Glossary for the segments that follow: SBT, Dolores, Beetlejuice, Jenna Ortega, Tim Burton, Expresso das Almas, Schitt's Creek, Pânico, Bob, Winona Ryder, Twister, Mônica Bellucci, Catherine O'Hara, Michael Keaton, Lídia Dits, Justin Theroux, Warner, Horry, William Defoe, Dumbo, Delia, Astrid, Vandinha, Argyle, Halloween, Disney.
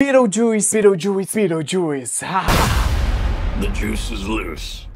Beetlejuice, Beetlejuice, Beetlejuice. The juice is loose.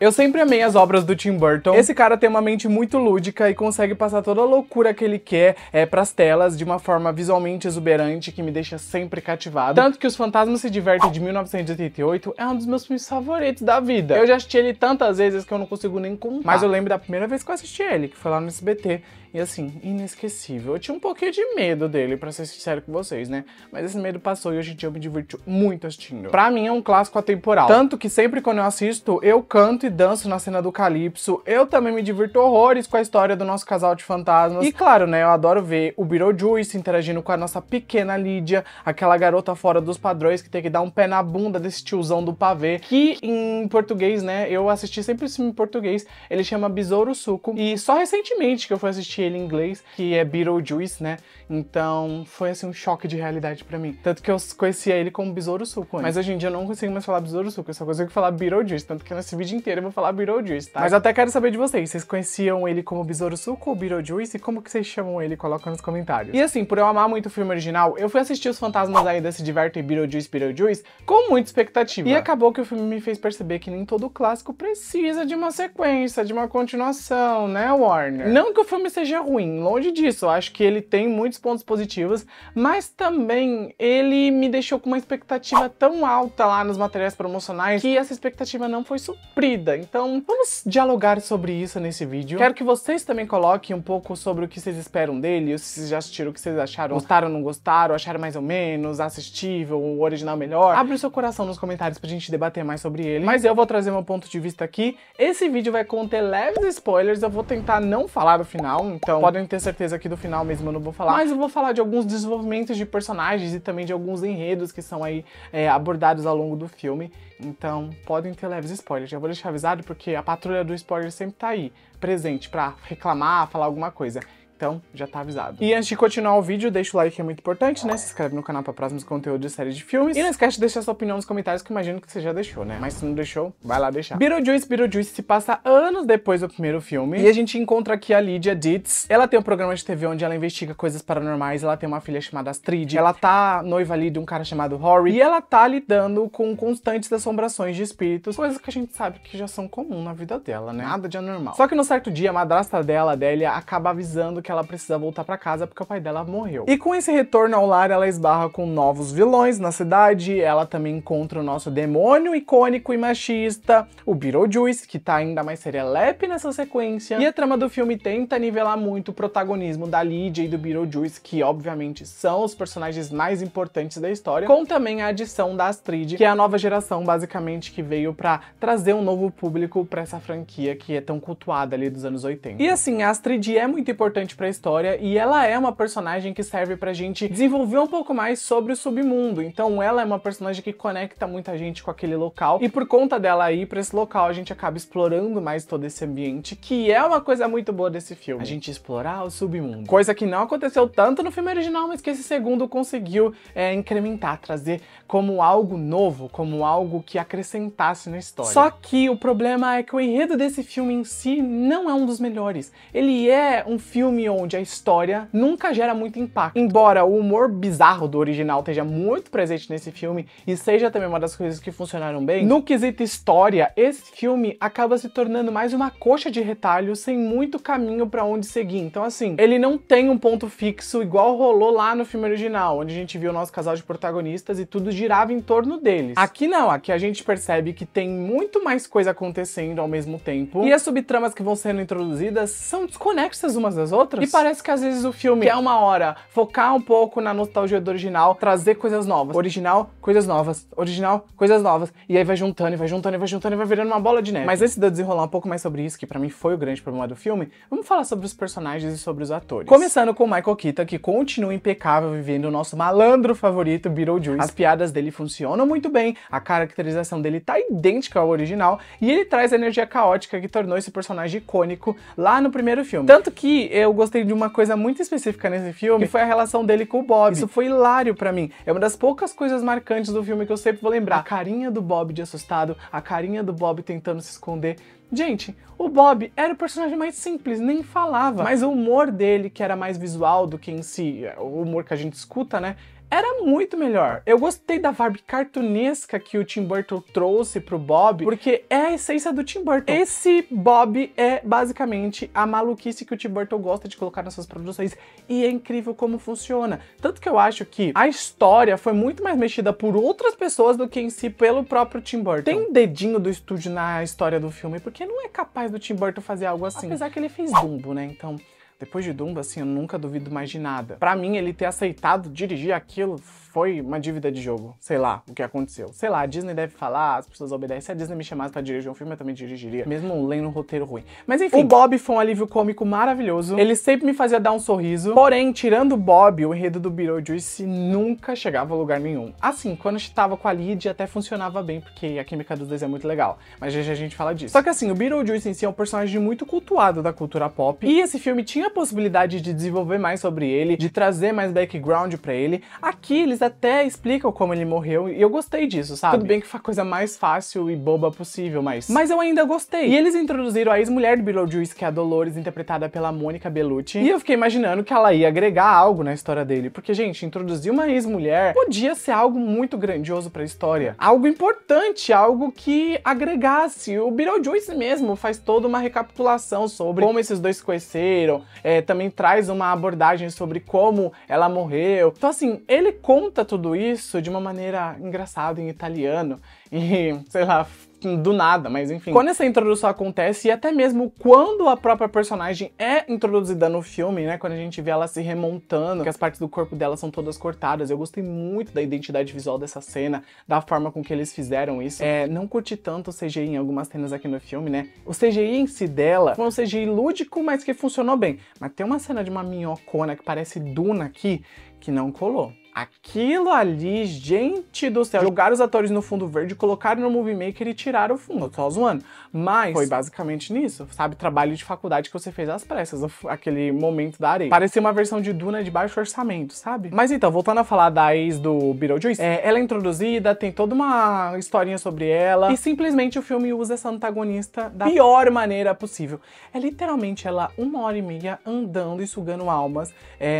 Eu sempre amei as obras do Tim Burton. Esse cara tem uma mente muito lúdica e consegue passar toda a loucura que ele quer pras telas de uma forma visualmente exuberante que me deixa sempre cativado. Tanto que Os Fantasmas se Divertem de 1988 é um dos meus filmes favoritos da vida. Eu já assisti ele tantas vezes que eu não consigo nem contar. Mas eu lembro da primeira vez que eu assisti ele, que foi lá no SBT. E assim, inesquecível. Eu tinha um pouquinho de medo dele, pra ser sincero com vocês, né? Mas esse medo passou e hoje em dia eu me divirto muito assistindo. Pra mim é um clássico atemporal. Tanto que sempre quando eu assisto, eu canto e danço na cena do Calypso. Eu também me divirto horrores com a história do nosso casal de fantasmas. E claro, né, eu adoro ver o Beetlejuice interagindo com a nossa pequena Lídia, aquela garota fora dos padrões que tem que dar um pé na bunda desse tiozão do pavê, que em português, né, eu assisti sempre esse filme em português, ele chama Besouro Suco, e só recentemente que eu fui assistir ele em inglês, que é Beetlejuice, né, então foi assim um choque de realidade pra mim, tanto que eu conhecia ele como Besouro Suco, né? Mas hoje em dia eu não consigo mais falar Besouro Suco, eu só consigo falar Beetlejuice, tanto que nesse vídeo inteiro eu vou falar Beetlejuice, tá? Mas até quero saber de vocês, vocês conheciam ele como Besouro Suco ou Beetlejuice? E como que vocês chamam ele? Coloca nos comentários. E assim, por eu amar muito o filme original, eu fui assistir Os Fantasmas Ainda Se Divertem, Beetlejuice, Beetlejuice, com muita expectativa. E acabou que o filme me fez perceber que nem todo clássico precisa de uma sequência, de uma continuação, né, Warner? Não que o filme seja ruim, longe disso, eu acho que ele tem muitos pontos positivos, mas também ele me deixou com uma expectativa tão alta lá nos materiais promocionais que essa expectativa não foi suprida. Então vamos dialogar sobre isso nesse vídeo. Quero que vocês também coloquem um pouco sobre o que vocês esperam dele, se vocês já assistiram, o que vocês acharam, gostaram, não gostaram, acharam mais ou menos, assistível, o original melhor. Abre o seu coração nos comentários pra gente debater mais sobre ele, mas eu vou trazer meu ponto de vista aqui. Esse vídeo vai conter leves spoilers, eu vou tentar não falar do final, então podem ter certeza que do final mesmo eu não vou falar, mas eu vou falar de alguns desenvolvimentos de personagens e também de alguns enredos que são aí abordados ao longo do filme, então podem ter leves spoilers, já vou deixar avisado porque a patrulha do spoiler sempre tá aí, presente pra reclamar, falar alguma coisa. Então, já tá avisado. E antes de continuar o vídeo, deixa o like que é muito importante, né? Se inscreve no canal pra próximos conteúdos de série de filmes. E não esquece de deixar sua opinião nos comentários, que imagino que você já deixou, né? Mas se não deixou, vai lá deixar. Beetlejuice, Beetlejuice se passa anos depois do primeiro filme. E a gente encontra aqui a Lídia Dits. Ela tem um programa de TV onde ela investiga coisas paranormais. Ela tem uma filha chamada Astrid. Ela tá noiva ali de um cara chamado Horry. E ela tá lidando com constantes assombrações de espíritos. Coisas que a gente sabe que já são comuns na vida dela, né? Nada de anormal. Só que num certo dia, a madrasta dela, a Delia, acaba avisando que ela precisa voltar pra casa porque o pai dela morreu. E com esse retorno ao lar, ela esbarra com novos vilões na cidade, ela também encontra o nosso demônio icônico e machista, o Beetlejuice, que tá ainda mais serelepe nessa sequência. E a trama do filme tenta nivelar muito o protagonismo da Lídia e do Beetlejuice, que obviamente são os personagens mais importantes da história, com também a adição da Astrid, que é a nova geração, basicamente, que veio pra trazer um novo público pra essa franquia que é tão cultuada ali dos anos 80. E assim, a Astrid é muito importante pra história e ela é uma personagem que serve pra gente desenvolver um pouco mais sobre o submundo, então ela é uma personagem que conecta muita gente com aquele local e por conta dela ir pra esse local a gente acaba explorando mais todo esse ambiente, que é uma coisa muito boa desse filme, a gente explorar o submundo, coisa que não aconteceu tanto no filme original, mas que esse segundo conseguiu incrementar, trazer como algo novo, como algo que acrescentasse na história. Só que o problema é que o enredo desse filme em si não é um dos melhores, ele é um filme onde a história nunca gera muito impacto. Embora o humor bizarro do original esteja muito presente nesse filme e seja também uma das coisas que funcionaram bem, no quesito história, esse filme acaba se tornando mais uma coxa de retalho sem muito caminho pra onde seguir. Então assim, ele não tem um ponto fixo igual rolou lá no filme original, onde a gente viu o nosso casal de protagonistas e tudo girava em torno deles. Aqui não, aqui a gente percebe que tem muito mais coisa acontecendo ao mesmo tempo e as subtramas que vão sendo introduzidas são desconexas umas das outras. E parece que às vezes o filme quer uma hora focar um pouco na nostalgia do original, trazer coisas novas. Original, coisas novas. Original, coisas novas. E aí vai juntando, e vai juntando, e vai juntando, e vai virando uma bola de neve. Mas antes de eu desenrolar um pouco mais sobre isso, que pra mim foi o grande problema do filme, vamos falar sobre os personagens e sobre os atores. Começando com o Michael Keaton, que continua impecável vivendo o nosso malandro favorito, Beetlejuice. As piadas dele funcionam muito bem, a caracterização dele tá idêntica ao original, e ele traz a energia caótica que tornou esse personagem icônico lá no primeiro filme. Tanto que eu gostei de uma coisa muito específica nesse filme, que foi a relação dele com o Bob. Isso foi hilário pra mim. É uma das poucas coisas marcantes do filme que eu sempre vou lembrar. A carinha do Bob de assustado, a carinha do Bob tentando se esconder. Gente, o Bob era o personagem mais simples, nem falava. Mas o humor dele, que era mais visual do que em si, o humor que a gente escuta, né? era muito melhor. Eu gostei da vibe cartunesca que o Tim Burton trouxe pro Bob, porque é a essência do Tim Burton. Esse Bob é basicamente a maluquice que o Tim Burton gosta de colocar nas suas produções, e é incrível como funciona. Tanto que eu acho que a história foi muito mais mexida por outras pessoas do que em si pelo próprio Tim Burton. Tem dedinho do estúdio na história do filme, porque não é capaz do Tim Burton fazer algo assim. Apesar que ele fez Dumbo, né? Então, depois de Dumbo, assim, eu nunca duvido mais de nada. Pra mim, ele ter aceitado dirigir aquilo foi uma dívida de jogo. Sei lá o que aconteceu. Sei lá, a Disney deve falar, as pessoas obedecem. Se a Disney me chamasse pra dirigir um filme, eu também dirigiria. Mesmo lendo um roteiro ruim. Mas enfim, o Bob foi um alívio cômico maravilhoso. Ele sempre me fazia dar um sorriso. Porém, tirando o Bob, o enredo do Beetlejuice nunca chegava a lugar nenhum. Assim, quando a gente tava com a Lídia, até funcionava bem, porque a química dos dois é muito legal. Mas já a gente fala disso. Só que assim, o Beetlejuice em si é um personagem muito cultuado da cultura pop. E esse filme tinha a possibilidade de desenvolver mais sobre ele, de trazer mais background pra ele. Aqui eles até explicam como ele morreu, e eu gostei disso, sabe? Tudo bem que foi a coisa mais fácil e boba possível, mas eu ainda gostei. E eles introduziram a ex-mulher do Beetlejuice, que é a Dolores, interpretada pela Mônica Bellucci, e eu fiquei imaginando que ela ia agregar algo na história dele, porque, gente, introduzir uma ex-mulher podia ser algo muito grandioso pra história, algo importante, algo que agregasse. O Beetlejuice mesmo faz toda uma recapitulação sobre como esses dois se conheceram, também traz uma abordagem sobre como ela morreu. Então, assim, ele conta tudo isso de uma maneira engraçada em italiano e, sei lá, do nada, mas enfim. Quando essa introdução acontece, e até mesmo quando a própria personagem é introduzida no filme, né, quando a gente vê ela se remontando, que as partes do corpo dela são todas cortadas, eu gostei muito da identidade visual dessa cena, da forma com que eles fizeram isso. Não curti tanto o CGI em algumas cenas aqui no filme, né. O CGI em si dela foi um CGI lúdico, mas que funcionou bem. Mas tem uma cena de uma minhocona que parece Duna aqui, que não colou. Aquilo ali, gente do céu, jogaram os atores no fundo verde, colocaram no Movie Maker e tiraram o fundo. Eu tô zoando. Mas foi basicamente nisso, sabe? Trabalho de faculdade que você fez às pressas, aquele momento da areia. Parecia uma versão de Duna de baixo orçamento, sabe? Mas então, voltando a falar da ex do Beetlejuice, ela é introduzida, tem toda uma historinha sobre ela, e simplesmente o filme usa essa antagonista da pior maneira possível. É literalmente ela 1h30 andando e sugando almas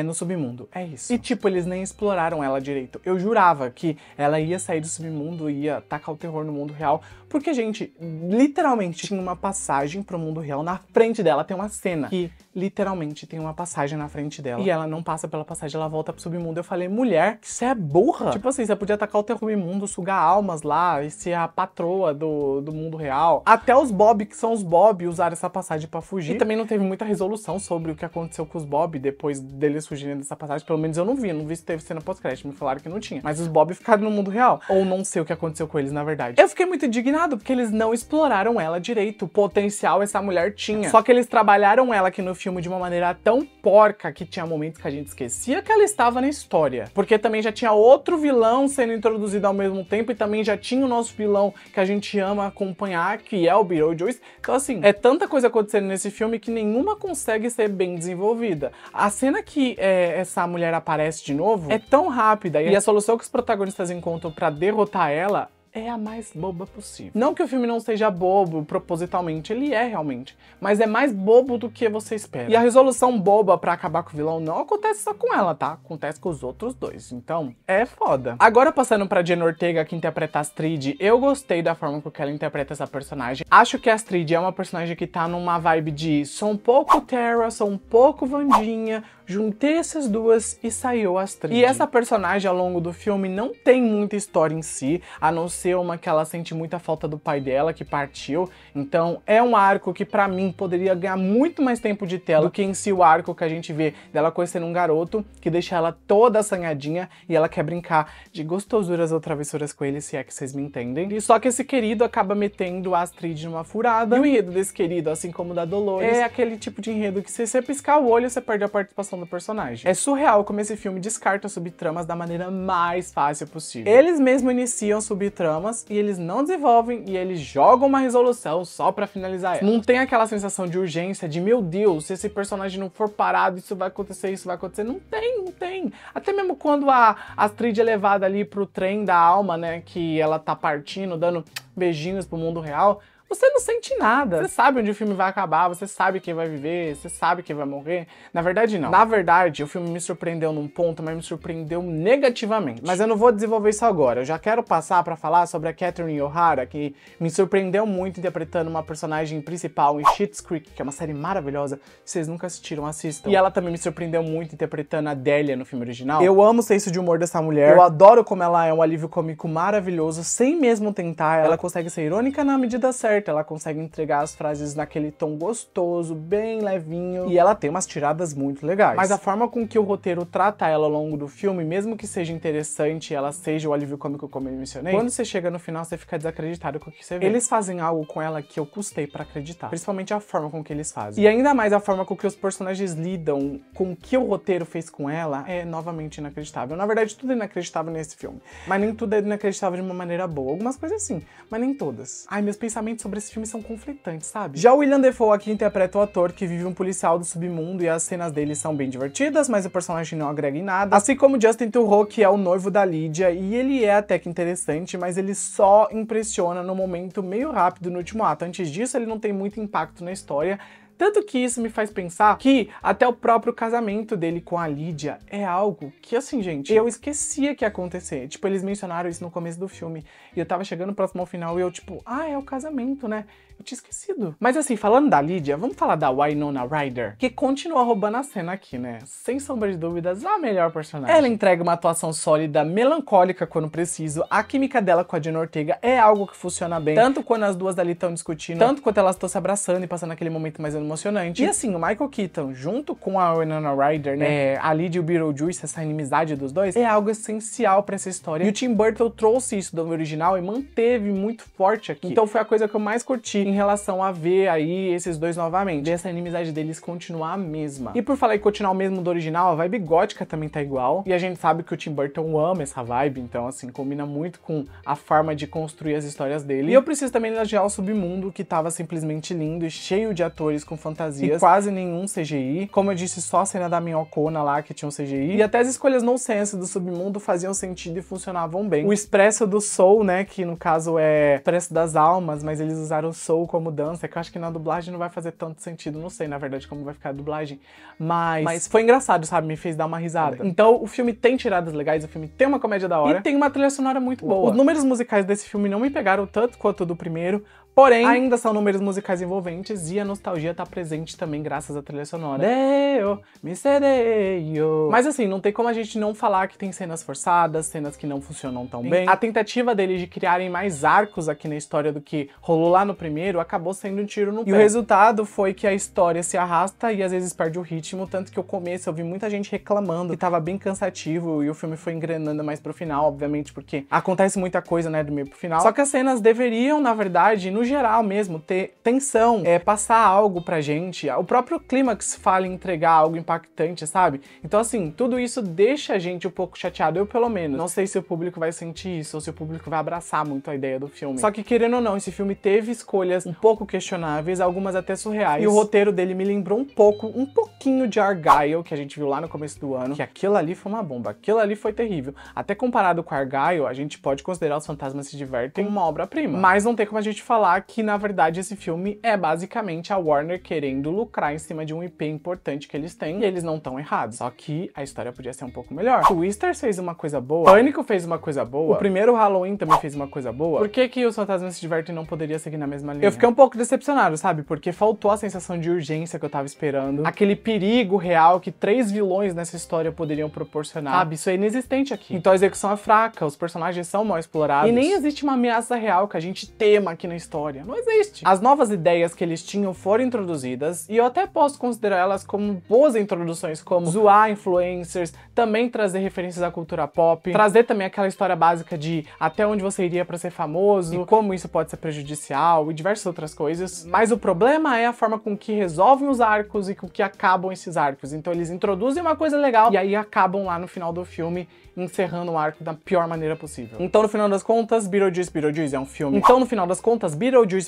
no submundo. É isso. E tipo, eles nem exploraram ela direito. Eu jurava que ela ia sair do submundo e ia tacar o terror no mundo real, porque, gente, literalmente tinha uma passagem pro mundo real na frente dela. Tem uma cena que literalmente tem uma passagem na frente dela, e ela não passa pela passagem, ela volta pro submundo. Eu falei, mulher, você é burra! Tipo assim, você podia tacar o terror no mundo, sugar almas lá e ser a patroa do mundo real. Até os Bob, que são os Bob, usaram essa passagem pra fugir. E também não teve muita resolução sobre o que aconteceu com os Bob depois deles fugirem dessa passagem. Pelo menos eu não vi, se teve cena pós-crédito, me falaram que não tinha. Mas os Bob ficaram no mundo real. Ou não sei o que aconteceu com eles, na verdade. Eu fiquei muito indignado, porque eles não exploraram ela direito. O potencial essa mulher tinha. Só que eles trabalharam ela aqui no filme de uma maneira tão porca que tinha momentos que a gente esquecia que ela estava na história. Porque também já tinha outro vilão sendo introduzido ao mesmo tempo, e também já tinha o nosso vilão que a gente ama acompanhar, que é o Beetlejuice. Então, assim, é tanta coisa acontecendo nesse filme que nenhuma consegue ser bem desenvolvida. A cena que essa mulher aparece de novo é tão rápida, e a solução que os protagonistas encontram pra derrotar ela é a mais boba possível. Não que o filme não seja bobo propositalmente, ele é realmente, mas é mais bobo do que você espera. E a resolução boba pra acabar com o vilão não acontece só com ela, tá? Acontece com os outros dois, então é foda. Agora, passando pra Jenna Ortega, que interpreta a Astrid, eu gostei da forma com que ela interpreta essa personagem. Acho que a Astrid é uma personagem que tá numa vibe de sou um pouco Terra, sou um pouco Vandinha, juntei essas duas e saiu a Astrid. E essa personagem ao longo do filme não tem muita história em si, a não ser uma que ela sente muita falta do pai dela, que partiu. Então é um arco que pra mim poderia ganhar muito mais tempo de tela do que em si o arco que a gente vê dela conhecendo um garoto que deixa ela toda assanhadinha e ela quer brincar de gostosuras ou travessuras com ele, se é que vocês me entendem. E só que esse querido acaba metendo a Astrid numa furada. E o enredo desse querido, assim como o da Dolores, é aquele tipo de enredo que se você piscar o olho, você perde a participação do personagem. É surreal como esse filme descarta subtramas da maneira mais fácil possível. Eles mesmo iniciam subtramas e eles não desenvolvem, e eles jogam uma resolução só pra finalizar ela. Não tem aquela sensação de urgência de, meu Deus, se esse personagem não for parado, isso vai acontecer, isso vai acontecer. Não tem, não tem. Até mesmo quando a Astrid é levada ali pro trem da alma, né, que ela tá partindo, dando beijinhos pro mundo real, você não sente nada. Você sabe onde o filme vai acabar, você sabe quem vai viver, você sabe quem vai morrer. Na verdade, não. Na verdade, o filme me surpreendeu num ponto, mas me surpreendeu negativamente. Mas eu não vou desenvolver isso agora. Eu já quero passar pra falar sobre a Catherine O'Hara, que me surpreendeu muito interpretando uma personagem principal em Schitt's Creek, que é uma série maravilhosa. Se vocês nunca assistiram, assistam. E ela também me surpreendeu muito interpretando a Delia no filme original. Eu amo o senso de humor dessa mulher. Eu adoro como ela é um alívio cômico maravilhoso, sem mesmo tentar. Ela consegue ser irônica na medida certa, ela consegue entregar as frases naquele tom gostoso, bem levinho, e ela tem umas tiradas muito legais. Mas a forma com que o roteiro trata ela ao longo do filme, mesmo que seja interessante, ela seja o alívio cômico como eu mencionei, quando você chega no final você fica desacreditado com o que você vê. Eles fazem algo com ela que eu custei pra acreditar, principalmente a forma com que eles fazem. E ainda mais a forma com que os personagens lidam com o que o roteiro fez com ela é novamente inacreditável. Na verdade, tudo é inacreditável nesse filme, mas nem tudo é inacreditável de uma maneira boa. Algumas coisas sim, mas nem todas. Ai, meus pensamentos sobre esse filme são conflitantes, sabe? Já o William Defoe aqui interpreta o ator que vive um policial do submundo e as cenas dele são bem divertidas, mas o personagem não agrega em nada. Assim como Justin Theroux, que é o noivo da Lídia, e ele é até que interessante, mas ele só impressiona no momento meio rápido no último ato. Antes disso, ele não tem muito impacto na história. Tanto que isso me faz pensar que até o próprio casamento dele com a Lídia é algo que, assim, gente, eu esquecia que ia acontecer. Tipo, eles mencionaram isso no começo do filme e eu tava chegando próximo ao final e eu, tipo, ah, é o casamento, né? Eu tinha esquecido. Mas assim, falando da Lídia, vamos falar da Winona Ryder, que continua roubando a cena aqui, né? Sem sombra de dúvidas, a melhor personagem. Ela entrega uma atuação sólida, melancólica quando preciso. A química dela com a Jenna Ortega é algo que funciona bem. Tanto quando as duas ali estão discutindo, tanto quanto elas estão se abraçando e passando aquele momento mais emocionante. E assim, o Michael Keaton, junto com a Winona Ryder, né, a Lídia e o Beetlejuice, essa inimizade dos dois, é algo essencial pra essa história. E o Tim Burton trouxe isso do original e manteve muito forte aqui. Então foi a coisa que eu mais curti em relação a ver aí esses dois novamente. E essa inimizade deles continuar a mesma. E por falar em continuar o mesmo do original, a vibe gótica também tá igual. E a gente sabe que o Tim Burton ama essa vibe, então assim, combina muito com a forma de construir as histórias dele. E eu preciso também elogiar o submundo, que tava simplesmente lindo e cheio de atores com fantasias, e quase nenhum CGI. Como eu disse, só a cena da minhocona lá que tinha um CGI. E até as escolhas nonsense do submundo faziam sentido e funcionavam bem. O Expresso do Soul, né, que no caso é Expresso das Almas, mas eles usaram Soul como dança, que eu acho que na dublagem não vai fazer tanto sentido, não sei na verdade como vai ficar a dublagem, mas foi engraçado, sabe, me fez dar uma risada. Então o filme tem tiradas legais, o filme tem uma comédia da hora e tem uma trilha sonora muito boa. Os números musicais desse filme não me pegaram tanto quanto do primeiro, porém ainda são números musicais envolventes e a nostalgia tá presente também graças à trilha sonora. Deo, misereio. Mas assim, não tem como a gente não falar que tem cenas forçadas, cenas que não funcionam tão bem. A tentativa deles de criarem mais arcos aqui na história do que rolou lá no primeiro acabou sendo um tiro no pé. E o resultado foi que a história se arrasta e às vezes perde o ritmo, tanto que o começo eu vi muita gente reclamando que tava bem cansativo e o filme foi engrenando mais pro final, obviamente, porque acontece muita coisa, né, do meio pro final. Só que as cenas deveriam, na verdade, no geral mesmo, ter tensão, passar algo pra gente. O próprio clímax fala em entregar algo impactante, sabe? Então assim, tudo isso deixa a gente um pouco chateado, eu pelo menos. Não sei se o público vai sentir isso ou se o público vai abraçar muito a ideia do filme. Só que querendo ou não, esse filme teve escolhas um pouco questionáveis, algumas até surreais. E o roteiro dele me lembrou um pouquinho de Argyle, que a gente viu lá no começo do ano, que aquilo ali foi uma bomba, aquilo ali foi terrível. Até comparado com Argyle, a gente pode considerar Os Fantasmas Se Divertem uma obra-prima. Mas não tem como a gente falar que, na verdade, esse filme é basicamente a Warner querendo lucrar em cima de um IP importante que eles têm, e eles não estão errados. Só que a história podia ser um pouco melhor. Twister fez uma coisa boa, Pânico fez uma coisa boa, o primeiro Halloween também fez uma coisa boa. Por que que Os Fantasmas Se Divertem não poderia seguir na mesma linha? Eu fiquei um pouco decepcionado, sabe? Porque faltou a sensação de urgência que eu tava esperando, aquele perigo real que três vilões nessa história poderiam proporcionar, sabe? Isso é inexistente aqui. Então a execução é fraca, os personagens são mal explorados, e nem existe uma ameaça real que a gente tema aqui na história. Não existe. As novas ideias que eles tinham foram introduzidas, e eu até posso considerar elas como boas introduções, como zoar influencers, também trazer referências à cultura pop, trazer também aquela história básica de até onde você iria pra ser famoso, e como isso pode ser prejudicial, e diversas outras coisas. Mas o problema é a forma com que resolvem os arcos e com que acabam esses arcos. Então eles introduzem uma coisa legal e aí acabam lá no final do filme encerrando o arco da pior maneira possível. Então no final das contas, Beetlejuice é um filme.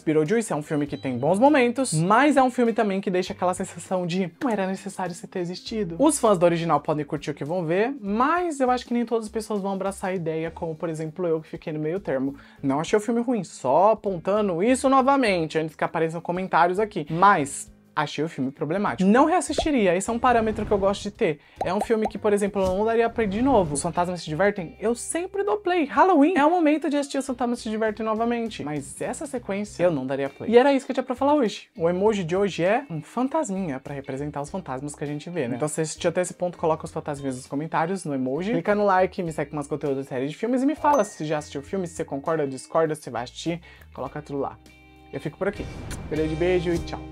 Beetlejuice é um filme que tem bons momentos, mas é um filme também que deixa aquela sensação de não era necessário você ter existido. Os fãs do original podem curtir o que vão ver, mas eu acho que nem todas as pessoas vão abraçar a ideia, como por exemplo eu, que fiquei no meio termo. Não achei o filme ruim, só apontando isso novamente, antes que apareçam comentários aqui. Mas achei o filme problemático. Não reassistiria, esse é um parâmetro que eu gosto de ter. É um filme que, por exemplo, eu não daria play de novo. Os fantasmas se divertem? Eu sempre dou play. Halloween é o momento de assistir Os Fantasmas Se Divertem novamente. Mas essa sequência eu não daria play. E era isso que eu tinha pra falar hoje. O emoji de hoje é um fantasminha, pra representar os fantasmas que a gente vê, né? Então se você assistiu até esse ponto, coloca os fantasminhas nos comentários, no emoji. Clica no like, me segue com umas conteúdos de série de filmes e me fala se já assistiu o filme, se você concorda, discorda, se vai assistir. Coloca tudo lá. Eu fico por aqui. Grande beijo e tchau.